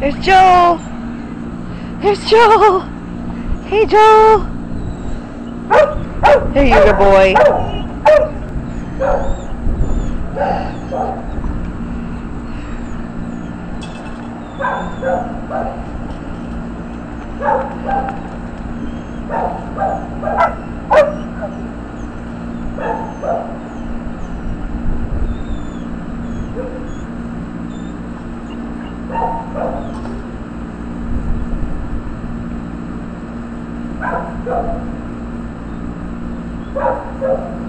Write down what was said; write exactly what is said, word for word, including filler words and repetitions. There's Joel! There's Joel! Hey, Joel! There you go, boy. Go!